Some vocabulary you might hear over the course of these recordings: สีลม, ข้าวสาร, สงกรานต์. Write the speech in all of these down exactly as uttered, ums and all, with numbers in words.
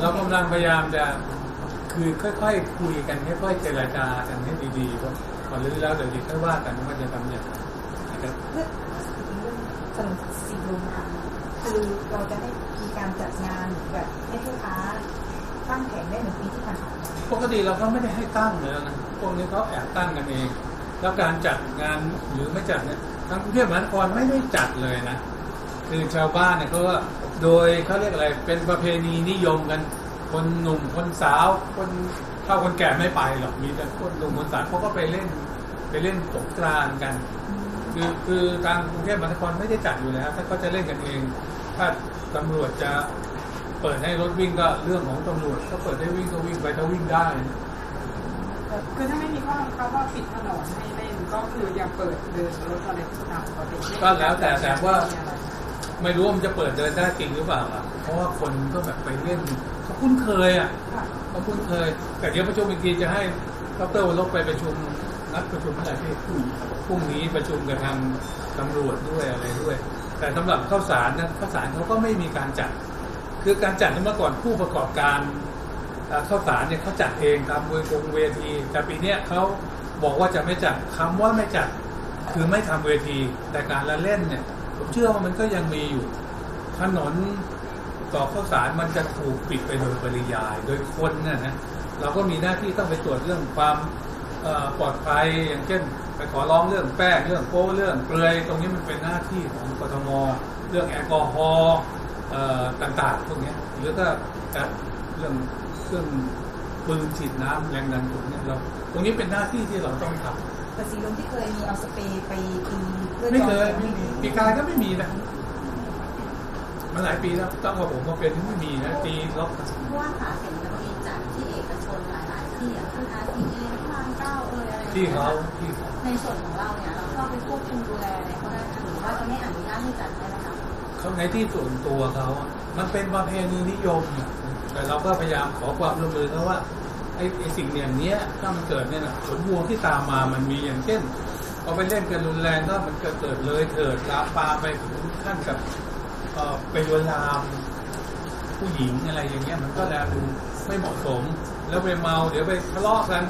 เรากำลังพยายามจะคือค่อยๆคุยกันค่อยๆเจรจากันให้ดีๆเพราะพอเรื่องแล้วเดี๋ยวดีค่อยว่ากันว่าจะทำอย่างไรนะครับสนุกสิ่งลงค่ะคือเราจะได้มีการจัดงานแบบให้ลูกค้าตั้งแผงได้เหมือนปีที่ผ่านมาปกติเราก็ไม่ได้ให้ตั้งเลยนะพวกนี้เขาแอบตั้งกันเองแล้วการจัดงานหรือไม่จัดเนี่ยทางกรุงเทพมหานครไม่ได้จัดเลยนะคือชาวบ้านเนี่ยเขาก็โดยเขาเรียกอะไรเป็นประเพณีนิยมกันคนหนุ่มคนสาวคนเฒ่าคนแก่ไม่ไปหรอกมีแต่คนหนุ่มคนสาวเขาก็ไปเล่นไปเล่นสงกรานต์กันคือคือทางกรุงเทพมหานครไม่ได้จัดอยู่แล้วถ้าเขาจะเล่นกันเองถ้าตำรวจจะเปิดให้รถวิ่งก็เรื่องของตำรวจเขาเปิดให้วิ่งก็วิ่งไปถ้าวิ่งได้คือถ้าไม่มีข้อเขาก็ปิดถนนให้เล่นก็คือยังเปิดเดินรถอะไรต่างๆปกติก็แล้วแต่แต่ว่าไม่รู้ว่ามันจะเปิดเดินได้จริงหรือเปล่าอ่ะเพราะว่าคนก็แบบไปเล่นเขาคุ้นเคยอ่ะเขาคุ้นเคยแต่เดี๋ยวประชุมอีกทีจะให้ดร.วรลบไปประชุมนัดประชุมอะไรที่พรุ่งนี้ประชุมกับทางตำรวจด้วยอะไรด้วยแต่สำหรับข้าวสารนะข้าวสารเขาก็ไม่มีการจัดคือการจัดเมื่อก่อนผู้ประกอบการข้าวสารเนี่ยเขาจัดเองตามเวทีวงเวทีแต่ปีนี้เขาบอกว่าจะไม่จัดคำว่าไม่จัดคือไม่ทำเวทีแต่การละเล่นเนี่ยผมเชื่อว่ามันก็ยังมีอยู่ถนนต่อข้าวสารมันจะถูกปิดไปโดยปริยายโดยคนเนี่ยนะเราก็มีหน้าที่ต้องไปตรวจเรื่องความปลอดภัยอย่างเช่นไปขอร้องเรื่องแป้งเรื่องโป้เรื่องเปลือยตรงนี้มันเป็นหน้าที่ของกทมเรื่องแอลกอฮอล์ต่างๆพวกนี้หรือก็เรื่องเครื่องปืนฉีดน้ำแรงดันสูงเนี่ยเราตรงนี้เป็นหน้าที่ที่เราต้องทำแต่สีลมที่เคยมีเอาสเปรย์ไปตีไม่เคยไม่มีปีกายก็ไม่มีนะมาหลายปีแล้วตั้งแต่ผมมาเป็นไม่มีนะตีล็อกเพราะว่าหาเห็นแล้วมีจัดที่เอกชนหลายๆที่อ่ะคืออาร์ทีเอพานเก้าเอ่ยอะไรที่เขาในส่วนของเราเนี่ยเราเข้าไปควบคุมดูแลอะไรเขาได้หรือว่าจะไม่อนุญาตให้จัดได้ไหมคะเขาในที่ส่วนตัวเขามันเป็นประเพณีนิยมแต่เราก็พยายามขอความร่วมมือเพราะว่าไอ้สิ่งอย่างเนี้ยถ้ามันเกิดเนี่ยนะผลพวงที่ตามมามันมีอย่างเช่นเอาไปเล่นกันรุนแรงก็มันเกิดเกิดเลยเถิดลามปาไปถึงขั้นกับไปลวนลามผู้หญิงอะไรอย่างเงี้ยมันก็แล้วดูไม่เหมาะสมแล้วไปเมาเดี๋ยวไปทะเลาะกัน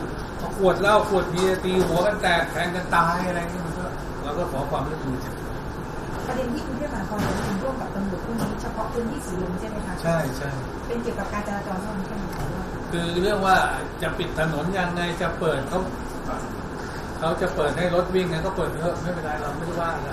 ขวดเหล้าขวดเบียร์ตีหัวกันแตกแทงกันตายอะไรเงี้ยมันก็เราก็ขอความร่วมมือประเด็นที่คุณเรียกมาตอนนี้ร่วมกับตำรวจเรื่องนี้เฉพาะพื้นที่สีลมใช่ไหมคะใช่ใช่เป็นเกี่ยวกับการจราจรเท่านั้นคือเรื่องว่าจะปิดถนนยังไงจะเปิดเขาเขาจะเปิดให้รถวิ่งไงก็เปิดเถอะไม่เป็นไรเราไม่ว่าอะไร